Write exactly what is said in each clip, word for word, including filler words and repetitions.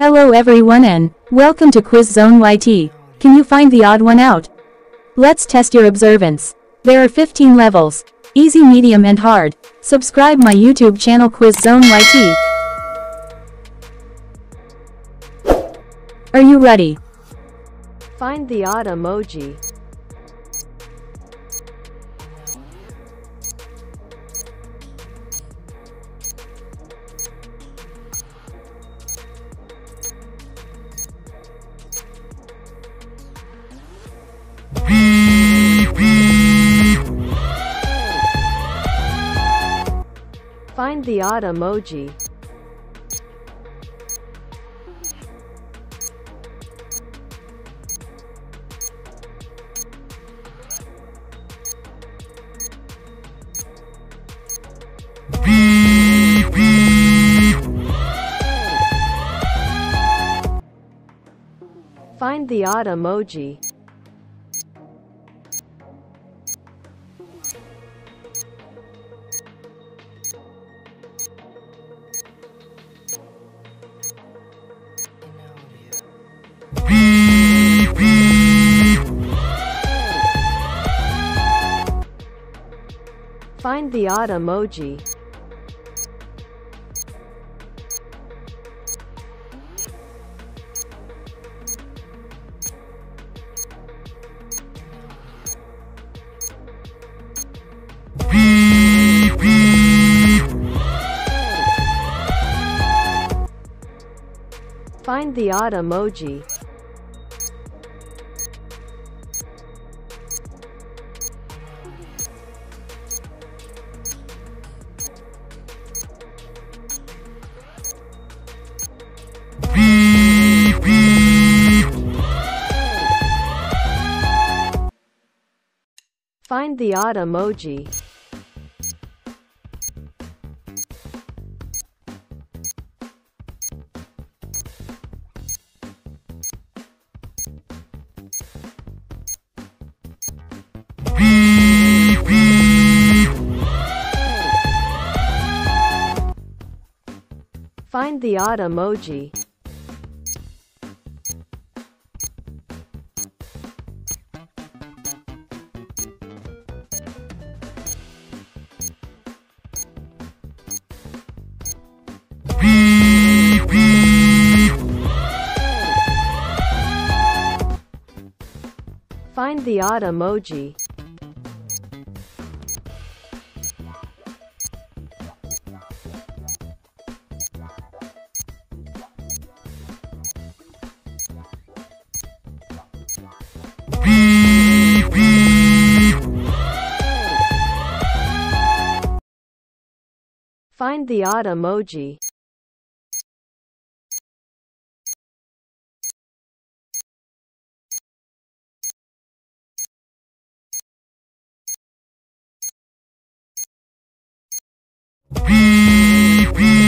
Hello everyone and welcome to Quiz Zone Y T. Can you find the odd one out? Let's test your observance. There are fifteen levels, easy, medium and hard. Subscribe my YouTube channel Quiz Zone Y T. Are you ready? Find the odd emoji. Find the odd emoji. Find the odd emoji. Find the odd emoji. Find the odd emoji. Find the odd emoji. Find the odd emoji. Find the odd emoji. Find the odd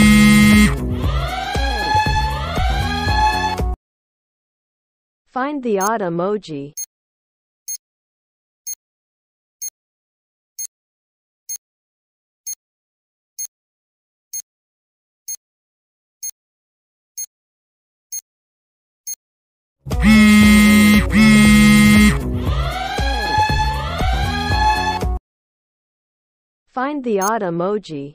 emoji. Find the odd emoji. Find the odd emoji.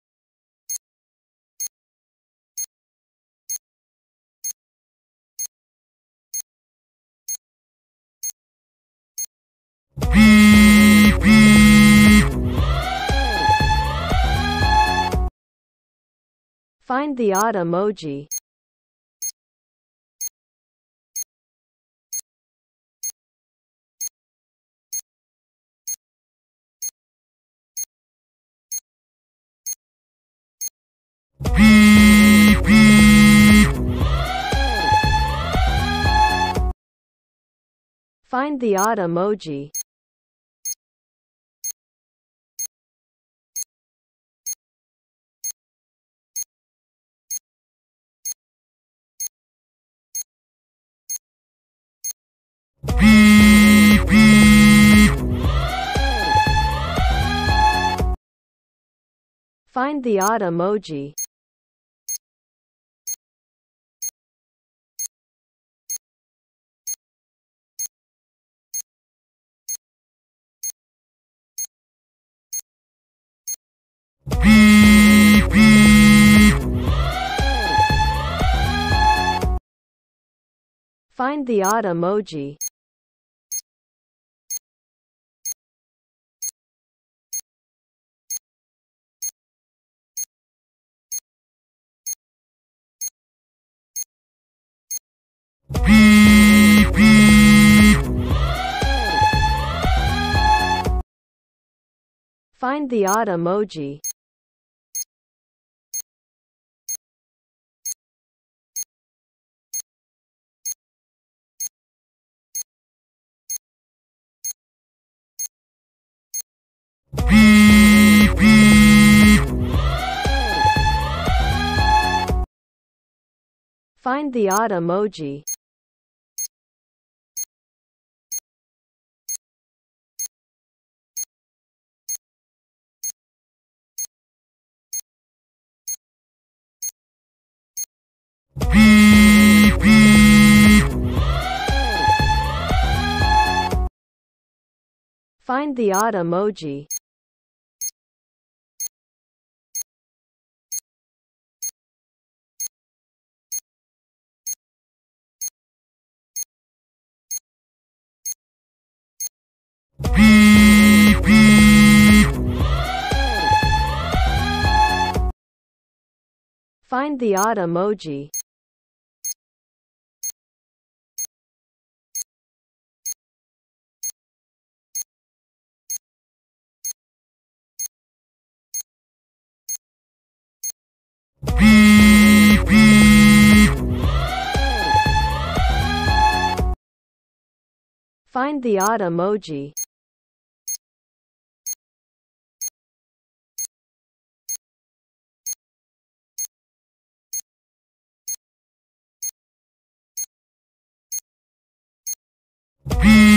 Find the odd emoji. Find the odd emoji. Find the odd emoji. Find the odd emoji. Find the odd emoji. Find the odd emoji. Find the odd emoji. Find the odd emoji. Find the odd emoji. Beep.